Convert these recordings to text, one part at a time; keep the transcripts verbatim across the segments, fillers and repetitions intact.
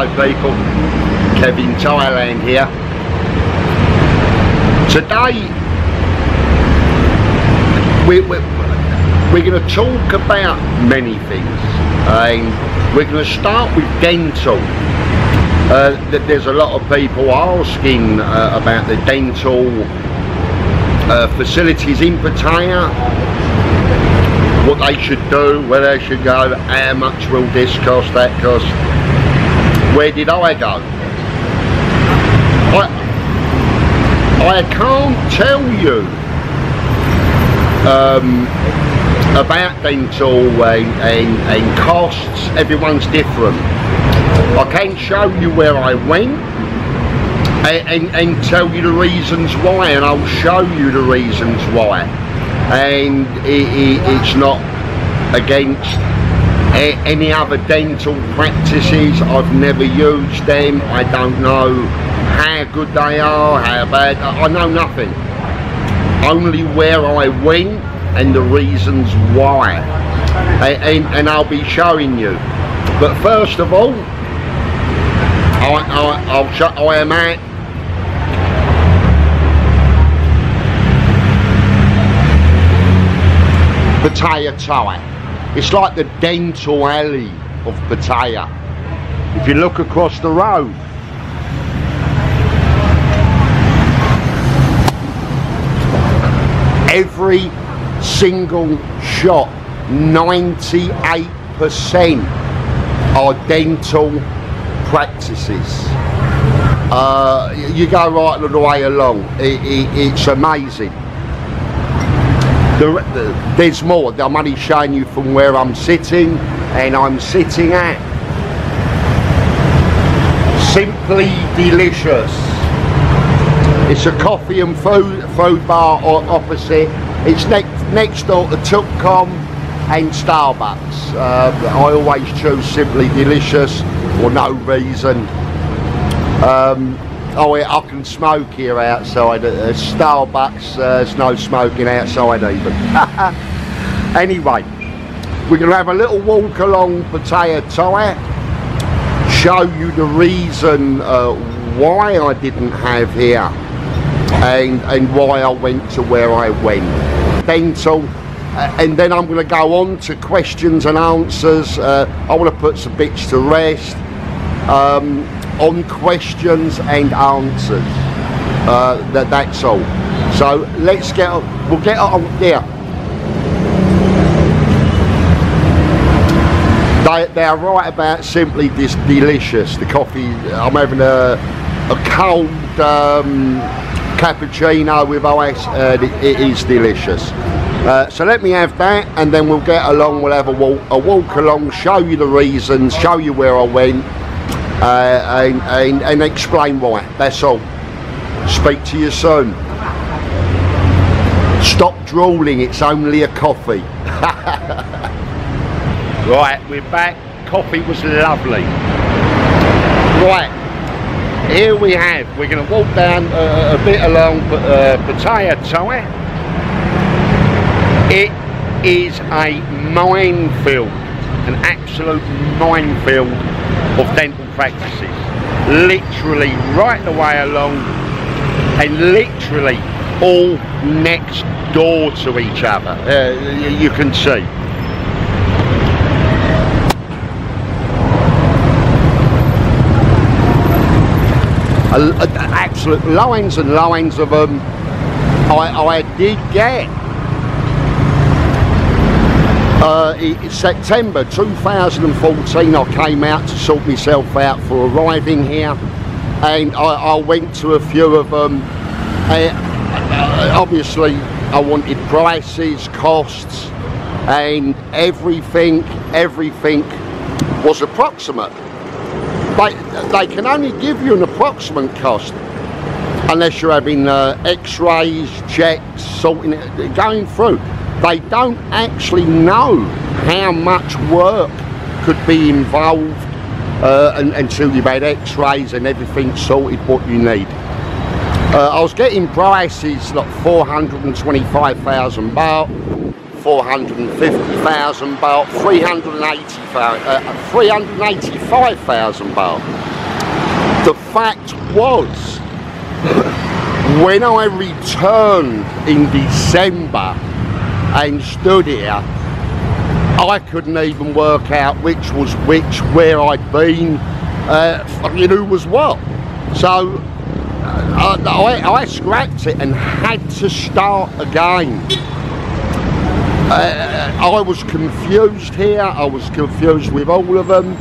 Hello people, Kevin Thailand here. Today we, we, we're going to talk about many things, and we're going to start with dental. Uh, there's a lot of people asking uh, about the dental uh, facilities in Pattaya, what they should do, where they should go, how much will this cost, that cost. Where did I go? I, I can't tell you um, about dental and, and, and costs, everyone's different. I can show you where I went and, and, and tell you the reasons why, and I'll show you the reasons why. And it, it, it's not against a, any other dental practices. I've never used them. I don't know how good they are, how bad. I know nothing. Only where I went and the reasons why. And, and, and I'll be showing you. But first of all, I, I, I'll show, I am at Pattaya Tower. It's like the dental alley of Pattaya. If you look across the road, every single shop, ninety-eight percent are dental practices. Uh, you go right all the way along. It, it, it's amazing. There's more. I'm only showing you from where I'm sitting, and I'm sitting at Simply Delicious. It's a coffee and food food bar opposite. It's next next door to Tukcom and Starbucks. Uh, I always choose Simply Delicious for no reason. Um, Oh, I can smoke here outside. At Starbucks, uh, there's no smoking outside even. Anyway, we're going to have a little walk along Pattaya Tire, show you the reason uh, why I didn't have here, and, and why I went to where I went. Dental, uh, and then I'm going to go on to questions and answers. Uh, I want to put some bits to rest. Um, on questions and answers, uh, that that's all. So let's get on, we'll get on there. They, they are right about Simply this Delicious, the coffee. I'm having a, a cold um, cappuccino with ice, and it, it is delicious. Uh, so let me have that, and then we'll get along, we'll have a walk, a walk along, show you the reasons, show you where I went, Uh, and, and, and explain why. That's all. Speak to you soon. Stop drooling, it's only a coffee. Right, we're back. Coffee was lovely. Right, here we have, we're going to walk down uh, a bit along uh, Pattaya Tire. It is a minefield, an absolute minefield of dental practices, literally right the way along, and literally all next door to each other. Uh, you can see. Absolute lines and lines of them. I, I did get Uh, it's September two thousand fourteen. I came out to sort myself out for arriving here, and I, I went to a few of them. I, obviously I wanted prices, costs, and everything everything was approximate. They, they can only give you an approximate cost unless you're having uh, x-rays, checks, sorting it, going through. They don't actually know how much work could be involved uh, and, until you've had x-rays and everything sorted what you need. Uh, I was getting prices like four hundred twenty-five thousand baht, four hundred fifty thousand baht, three hundred eighty, uh, three hundred eighty-five thousand baht. The fact was, when I returned in December and stood here, I couldn't even work out which was which, where I'd been, uh, you know, who was what. So uh, I, I scrapped it and had to start again. Uh, I was confused here, I was confused with all of them.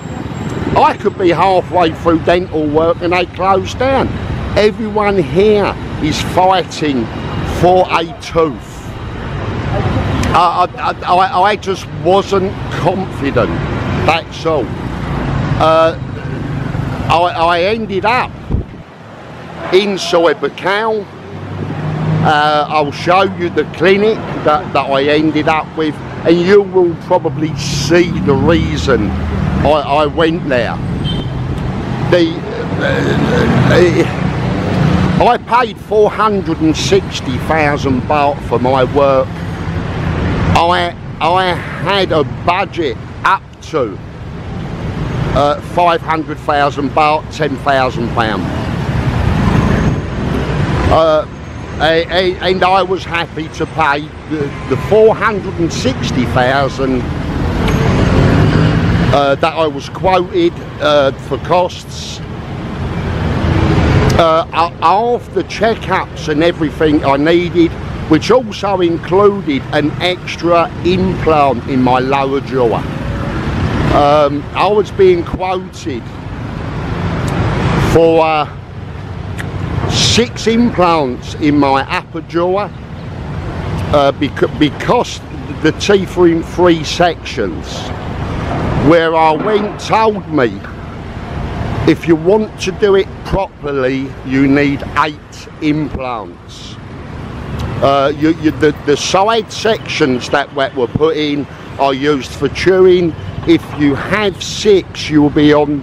I could be halfway through dental work and they closed down. Everyone here is fighting for a tooth. Uh, I, I, I just wasn't confident, that's all. Uh, I, I ended up in Soi Buakhao. Uh, I'll show you the clinic that, that I ended up with, and you will probably see the reason I, I went there. The, uh, uh, I paid four hundred sixty thousand baht for my work. I, I had a budget up to uh, five hundred thousand baht, ten thousand pounds. Uh, and I was happy to pay the, the four hundred sixty thousand uh, that I was quoted uh, for costs. Uh, after checkups and everything I needed, which also included an extra implant in my lower jaw. Um, I was being quoted for uh, six implants in my upper jaw uh, beca because the teeth were in three sections, where I went told me, if you want to do it properly, you need eight implants. Uh, you, you, the, the side sections that were put in are used for chewing. If you have six, you'll be on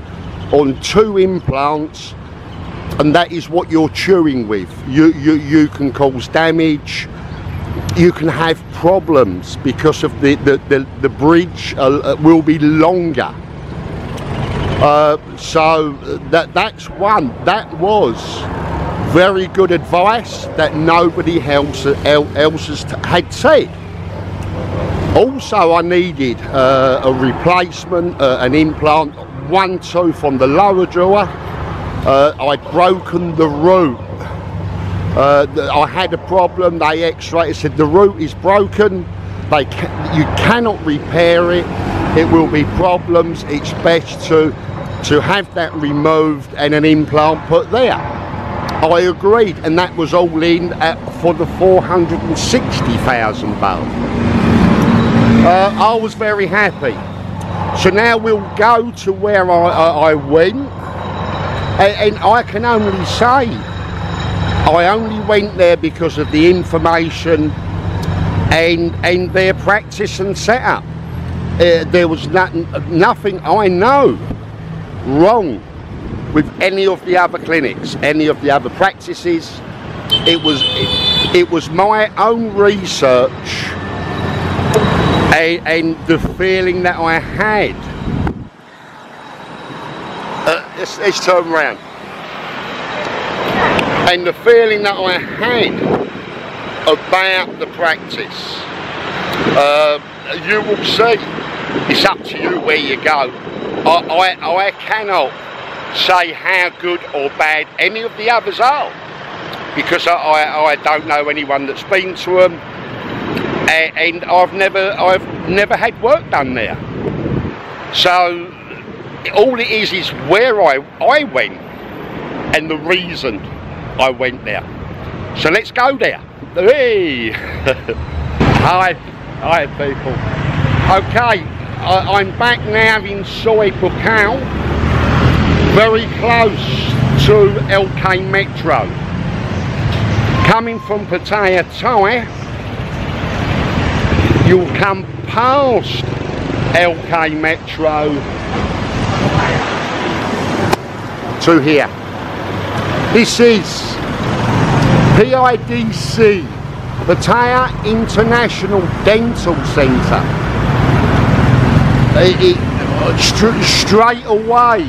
on two implants, and that is what you're chewing with. You, you, you can cause damage, you can have problems because of the, the, the, the bridge uh, will be longer. Uh, so that, that's one, that was very good advice that nobody else, else has had said. Also, I needed uh, a replacement, uh, an implant, one tooth on the lower jaw. Uh, I'd broken the root. Uh, I had a problem, they x-rayed, said the root is broken, they ca you cannot repair it, it will be problems, it's best to, to have that removed and an implant put there. I agreed, and that was all in at, for the four hundred sixty thousand baht. Uh, I was very happy. So now we'll go to where I, I, I went, and, and I can only say I only went there because of the information and and their practice and setup. Uh, there was nothing, nothing I know wrong with any of the other clinics, any of the other practices. It was it, it was my own research and, and the feeling that I had. Uh, let's, let's turn around. And the feeling that I had about the practice. Uh, you will see, it's up to you where you go. I, I, I cannot say how good or bad any of the others are, because I, I, I don't know anyone that's been to them, and, and I've never I've never had work done there. So all it is is where I, I went and the reason I went there. So let's go there. Hey. Hi, hi people. Okay, I, I'm back now in Soi Buakhao, very close to L K Metro. Coming from Pattaya Tire, you'll come past L K Metro to here. This is P I D C, Pattaya International Dental Centre. It, it, straight away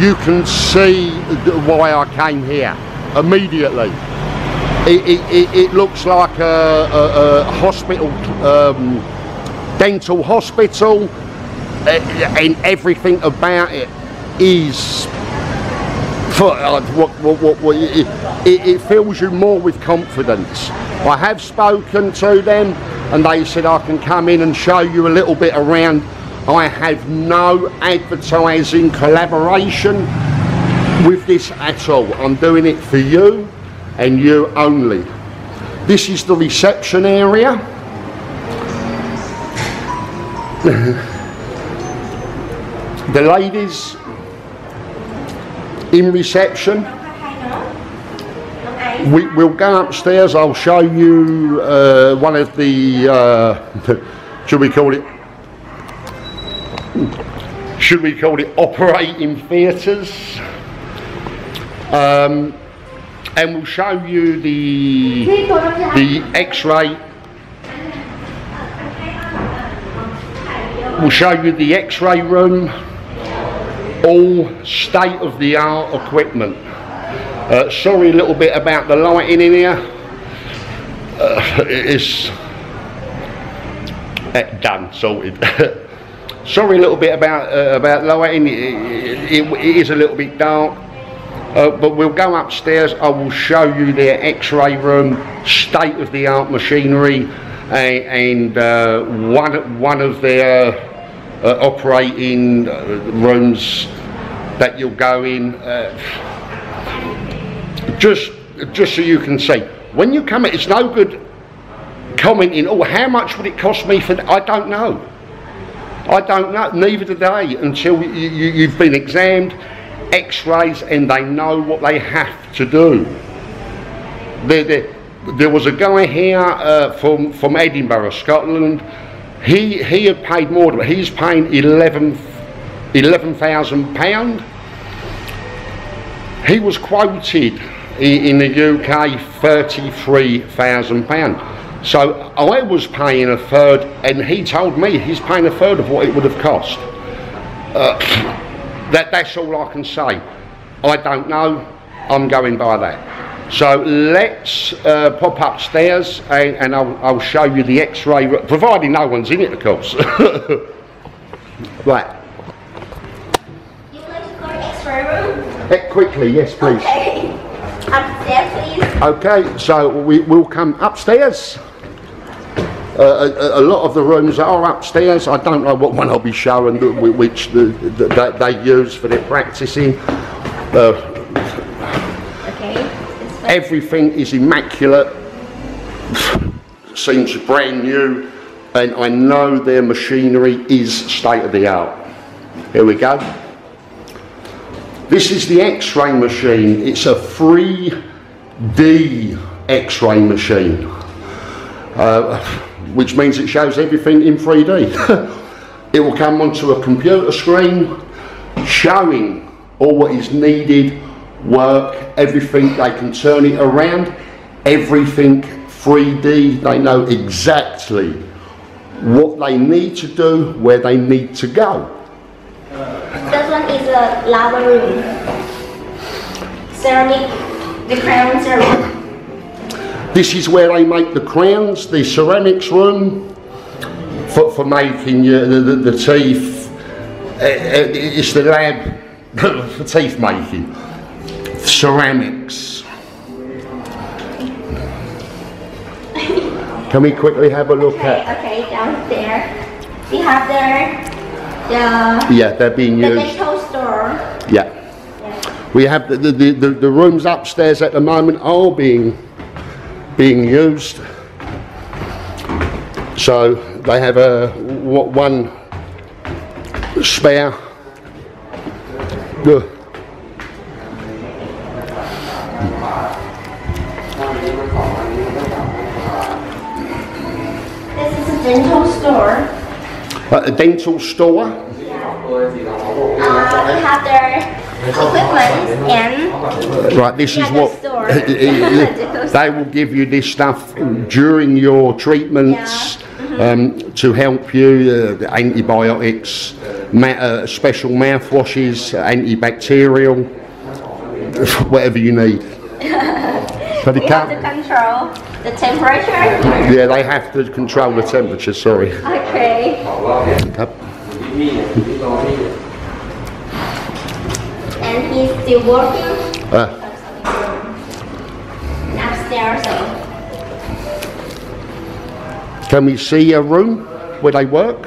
you can see why I came here immediately. It, it, it looks like a, a, a hospital, um, dental hospital, and everything about it is, for, uh, what, what, what, what, it, it fills you more with confidence. I have spoken to them and they said I can come in and show you a little bit around. I have no advertising collaboration with this at all. I'm doing it for you and you only. This is the reception area. The ladies in reception. We, we'll go upstairs. I'll show you uh, one of the, uh, should we call it, should we call it operating theatres, um, and we'll show you the the X-ray. We'll show you the X-ray room, all state-of-the-art equipment. Uh, sorry a little bit about the lighting in here. Uh, it's uh, done, sorted. Sorry a little bit about uh, about lighting. It, it, it is a little bit dark, uh, but we'll go upstairs. I will show you their X-ray room, state-of-the-art machinery, and, and uh, one one of their uh, operating rooms that you'll go in. Uh, just just so you can see, when you come in, it's no good commenting, oh, how much would it cost me for that? I don't know, I don't know, neither do they, until you, you, you've been examined, x-rays, and they know what they have to do. There, there, there was a guy here uh, from, from Edinburgh, Scotland. He, he had paid more, but he's paying eleven thousand pounds. He was quoted in the U K thirty-three thousand pounds. So I was paying a third, and he told me he's paying a third of what it would have cost. Uh, that, that's all I can say. I don't know, I'm going by that. So let's uh, pop upstairs and, and I'll, I'll show you the X-ray, providing no one's in it, of course. Right. You would like to go to X-ray room? Quickly, yes, please. Okay. Upstairs, please. Okay, so we will come upstairs. Uh, a, a lot of the rooms are upstairs. I don't know what one I'll be showing, which the, the, the, they use for their practicing. Uh, okay. Everything is immaculate. Seems brand new, and I know their machinery is state of the art. Here we go. This is the X-ray machine. It's a three D X-ray machine, uh, which means it shows everything in three D. It will come onto a computer screen, showing all what is needed, work, everything. They can turn it around, everything three D. They know exactly what they need to do, where they need to go. This one is a lava room. Ceramic, the crown ceramic. This is where they make the crowns, the ceramics room, for, for making uh, the, the, the teeth. It's the lab for teeth making. Ceramics. Can we quickly have a look okay, at... Okay, down there. We have there... Yeah. Yeah, they're being used. The dental store. Yeah. Yeah. We have the the, the the rooms upstairs at the moment are being being used. So they have a one spare. Good. This is a dental store. Uh, a dental store. Yeah. Uh, we have their equipment and right, this is what they will give you this stuff during your treatments. Yeah. Mm-hmm. um, to help you, uh, the antibiotics, ma uh, special mouthwashes, antibacterial, whatever you need. But you have to control the temperature? Yeah, they have to control the temperature, sorry. Okay. And he's still working? Uh. Upstairs. Can we see a room where they work?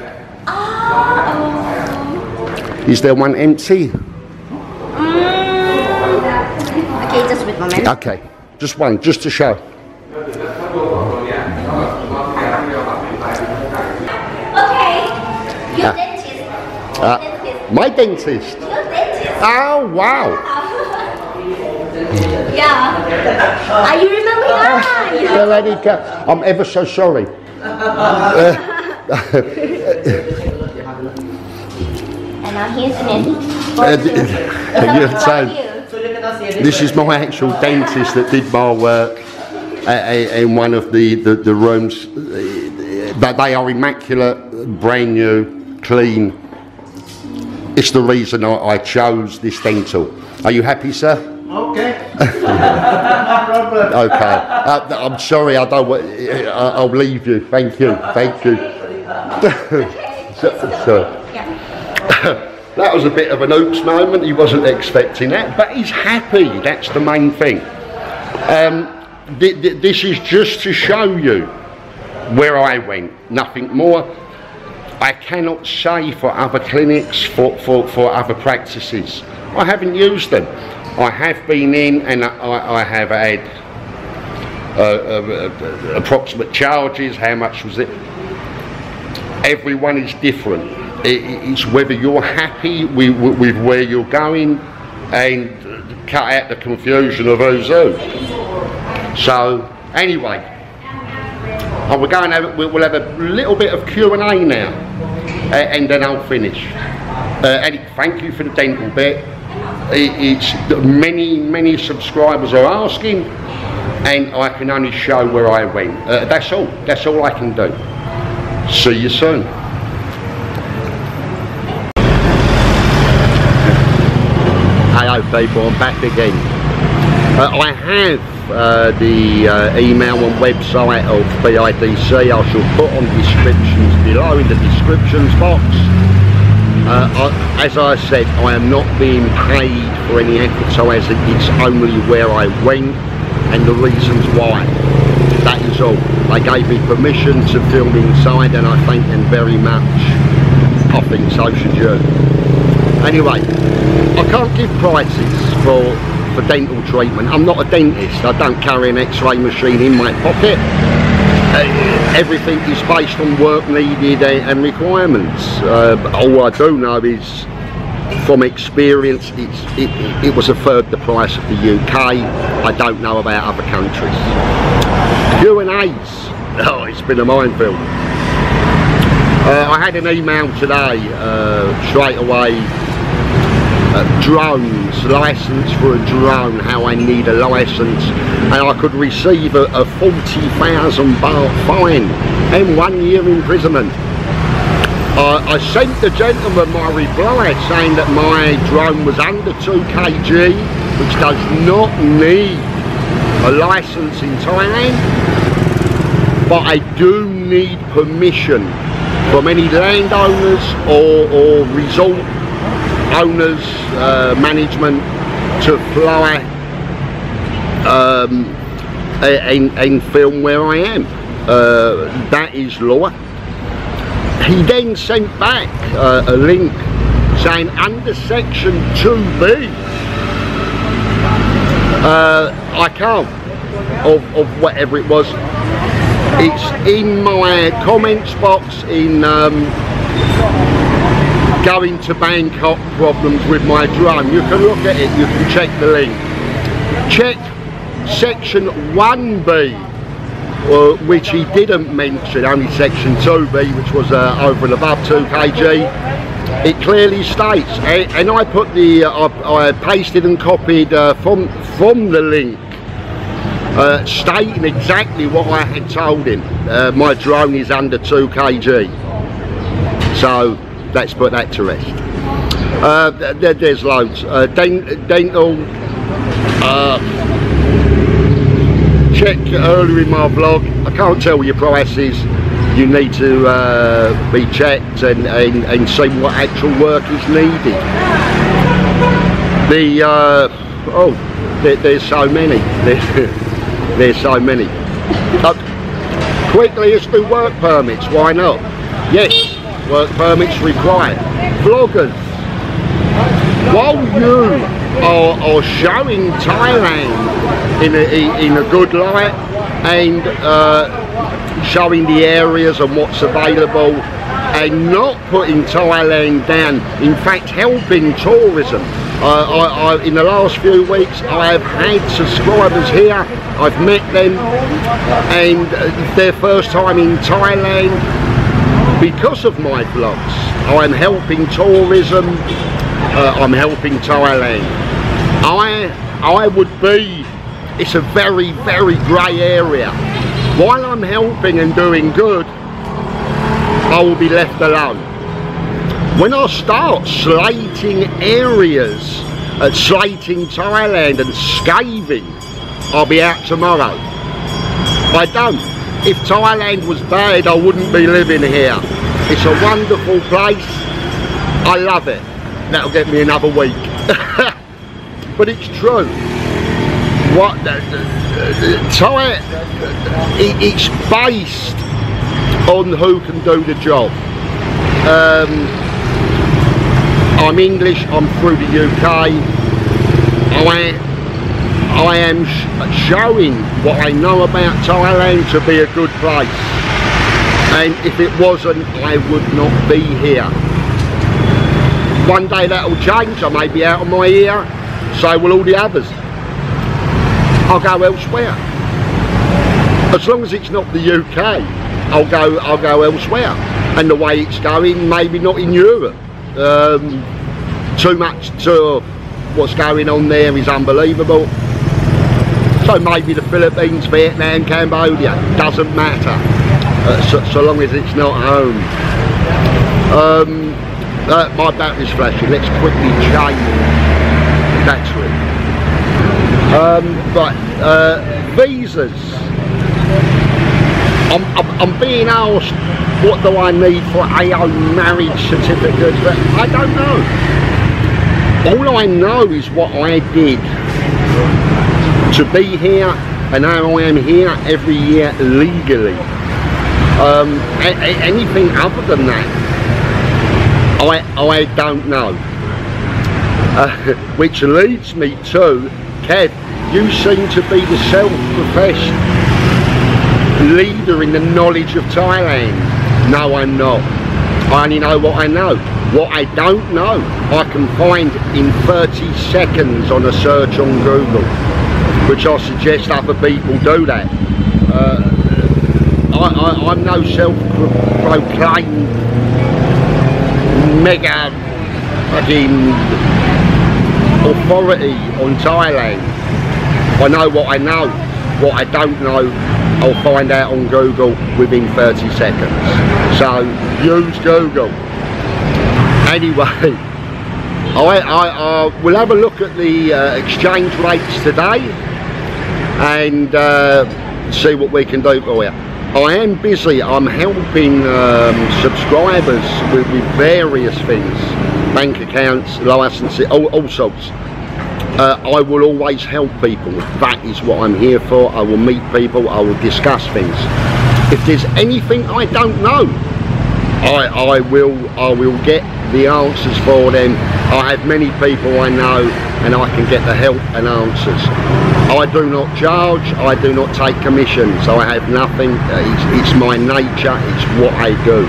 Oh. Is there one empty? Mm. Okay, just wait a moment. Okay, just one, just to show. Okay, your uh. dentist. Your uh. dentist. My dentist? Your dentist. Oh, wow. Yeah. Are you remembering that? Yeah, lady, I'm ever so sorry. Uh, and now here's an end. This is my actual dentist that did my work in one of the, the, the rooms. But they are immaculate, brand new, clean. It's the reason I, I chose this dental. Are you happy, sir? Okay. Okay. Uh, I'm sorry. I don't. Uh, I'll leave you. Thank you. Thank you. so, so. That was a bit of an oops moment. He wasn't expecting that, but he's happy. That's the main thing. Um, th th this is just to show you where I went. Nothing more. I cannot say for other clinics, for for, for other practices. I haven't used them. I have been in and I, I have had uh, uh, uh, approximate charges, how much was it? Everyone is different. It, it's whether you're happy with, with where you're going and cut out the confusion of who's who. So anyway, I will go and have, we'll have a little bit of Q and A now uh, and then I'll finish. Uh, and thank you for the dental bit. It's many many subscribers are asking and I can only show where I went. Uh, that's all that's all I can do. See you soon. Hello people, I'm back again. uh, I have uh, the uh, email and website of P I D C. I shall put on descriptions below in the descriptions box. Uh, I, as I said, I am not being paid for any advertising. It's only where I went and the reasons why. That is all. They gave me permission to film inside and I thank them very much. I think so should you. Anyway, I can't give prices for, for dental treatment. I'm not a dentist. I don't carry an x-ray machine in my pocket. Uh, everything is based on work needed and requirements. Uh, all I do know is from experience it's, it, it was a third the price of the U K. I don't know about other countries. Q and A's, oh it's been a minefield. Uh, I had an email today uh, straight away. Uh, drones, license for a drone, how I need a license, and I could receive a, a forty thousand baht fine and one year imprisonment. Uh, I sent the gentleman my reply saying that my drone was under two kilograms, which does not need a license in Thailand, but I do need permission from any landowners or, or resort owners, uh, management, to fly um, and, and film where I am. Uh, that is law. He then sent back uh, a link saying under section two B uh, I can't, of, of whatever it was. It's in my comments box in um, going to Bangkok problems with my drone. You can look at it, you can check the link. Check section one B, uh, which he didn't mention, only section two B, which was uh, over and above two kilograms. It clearly states, and I put the, uh, I pasted and copied uh, from, from the link uh, stating exactly what I had told him. Uh, my drone is under two kilograms. So let's put that to rest. Uh, there, there's loads. Uh, dental, uh, check earlier in my vlog. I can't tell your prices. You need to uh, be checked and, and, and see what actual work is needed. The, uh, oh, there, there's so many, there's, there's so many. Uh, quickly, let's do work permits, why not? Yes, work permits required. Vloggers, while you are, are showing Thailand in a, in a good light and uh, showing the areas and what's available and not putting Thailand down, in fact helping tourism. Uh, I, I, in the last few weeks I have had subscribers here, I've met them and their first time in Thailand because of my vlogs. I'm helping tourism, uh, I'm helping Thailand. I, I would be, it's a very, very grey area. While I'm helping and doing good, I will be left alone. When I start slating areas, uh, slating Thailand and scathing, I'll be out tomorrow. I don't. If Thailand was bad, I wouldn't be living here. It's a wonderful place. I love it. That'll get me another week. But it's true. What the, the, the, Thai, it, it's based on who can do the job. um, I'm English, I'm through the U K. I, I am sh showing what I know about Thailand to be a good place, and if it wasn't I would not be here. One day that will change, I may be out of my ear, so will all the others. I'll go elsewhere. As long as it's not the U K, I'll go I'll go elsewhere. And the way it's going, maybe not in Europe. Um, too much to what's going on there is unbelievable. So maybe the Philippines, Vietnam, Cambodia, doesn't matter. Uh, so, so long as it's not home. Um, uh, my battery's flashing, let's quickly change that to it. Um, but uh, visas, I'm, I'm, I'm being asked what do I need for A O marriage certificate, but I don't know. All I know is what I did to be here and how I am here every year legally. Um, a, a, anything other than that, I, I don't know. Uh, which leads me to, Kev, you seem to be the self-professed leader in the knowledge of Thailand. No, I'm not. I only know what I know. What I don't know, I can find in thirty seconds on a search on Google, which I suggest other people do that. Uh, I, I, I'm no self-proclaimed mega fucking authority on Thailand. I know what I know. What I don't know, I'll find out on Google within thirty seconds. So use Google. Anyway, I, I, I will have a look at the uh, exchange rates today and uh, see what we can do for you. I am busy. I'm helping um, subscribers with, with various things. Bank accounts, licenses, all, all sorts. Uh, I will always help people. That is what I'm here for. I will meet people, I will discuss things. If there's anything I don't know, I, I, will, I will get the answers for them. I have many people I know and I can get the help and answers. I do not charge, I do not take commissions, so I have nothing. It's, it's my nature, it's what I do.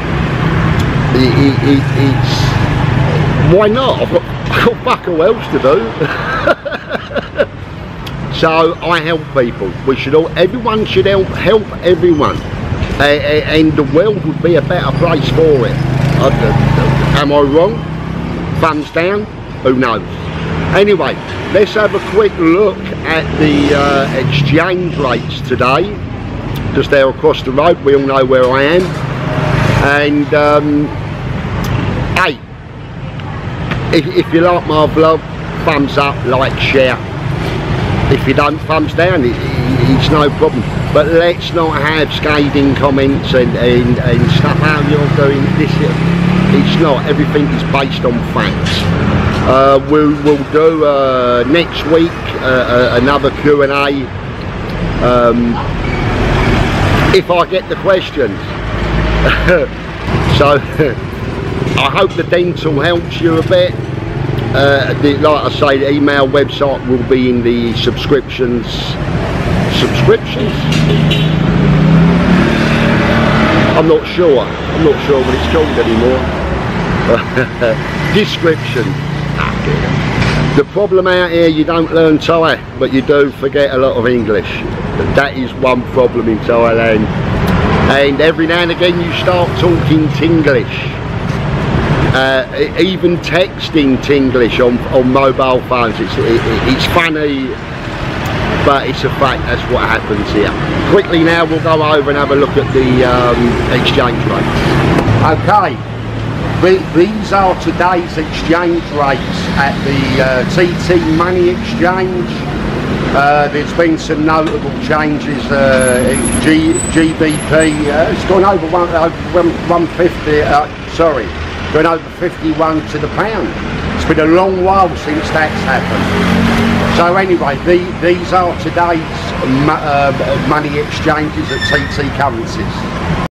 It, it, it, it's... Why not? I've got, I've got fuck all else to do. So I help people. We should all, everyone should help, help everyone. Uh, and the world would be a better place for it. Uh, am I wrong? Thumbs down? Who knows? Anyway, let's have a quick look at the uh, exchange rates today, because they're across the road. We all know where I am. And um, hey, if, if you like my vlog, thumbs up, like, share. If you don't, thumbs down, it, it's no problem. But let's not have scathing comments and, and, and stuff, how you're doing this. It's not, everything is based on facts. Uh, we will do uh, next week uh, uh, another Q and A, um, if I get the questions. So I hope the dental helps you a bit. Uh, the, like I say, the email website will be in the subscriptions. Subscriptions? I'm not sure. I'm not sure what it's called anymore. Description. The problem out here, you don't learn Thai, but you do forget a lot of English. That is one problem in Thailand. And every now and again you start talking Tinglish. Uh, even texting Tinglish on, on mobile phones, it's, it, it's funny, but it's a fact, that's what happens here. Quickly now we'll go over and have a look at the um, exchange rates. Okay, the, these are today's exchange rates at the uh, T T Money exchange. Uh, there's been some notable changes. uh, G, GBP, uh, it's gone over one, uh, one fifty, uh, sorry. Going over fifty-one to the pound. It's been a long while since that's happened. So anyway, the, these are today's uh, money exchanges at T T currencies.